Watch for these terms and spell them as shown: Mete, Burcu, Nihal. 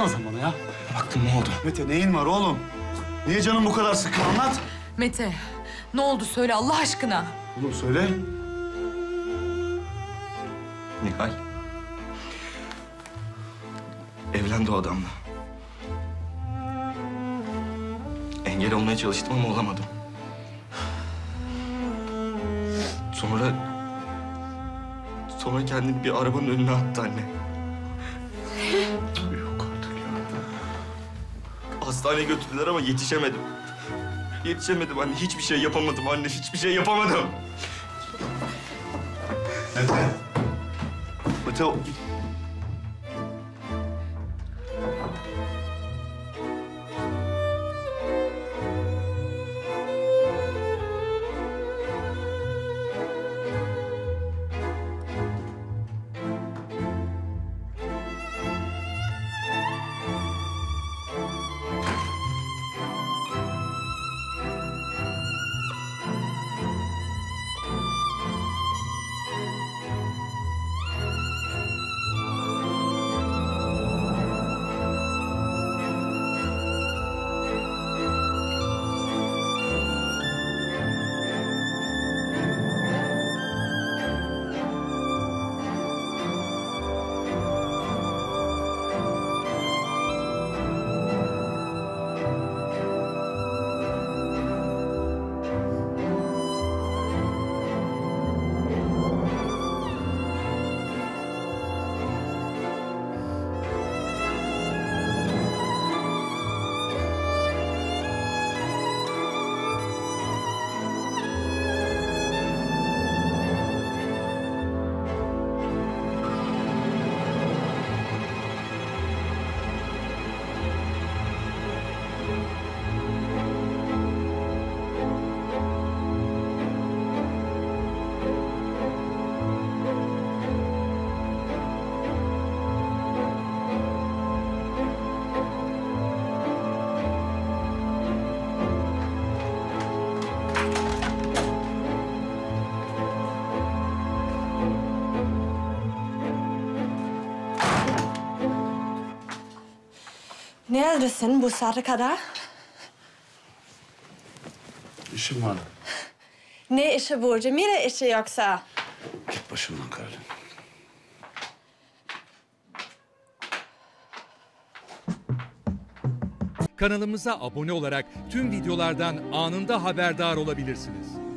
anlatsana sen bana ya. Baktın ne oldu? Mete neyin var oğlum? Niye canım bu kadar sıkı? Anlat. Mete ne oldu söyle Allah aşkına. Oğlum söyle. Nihal. Evlendi o adamla. Engel olmaya çalıştım ama olamadım. Sonra kendini bir arabanın önüne attı anne. Yok artık ya. Hastaneye götürdüler ama yetişemedim. Yetişemedim anne. Hiçbir şey yapamadım anne. Hiçbir şey yapamadım. Mete. Mete o... Neredesin bu saate kadar? İşim var. Ne işi Burcu? Mine işi yoksa? Git başımdan kardeşim. Kanalımıza abone olarak tüm videolardan anında haberdar olabilirsiniz.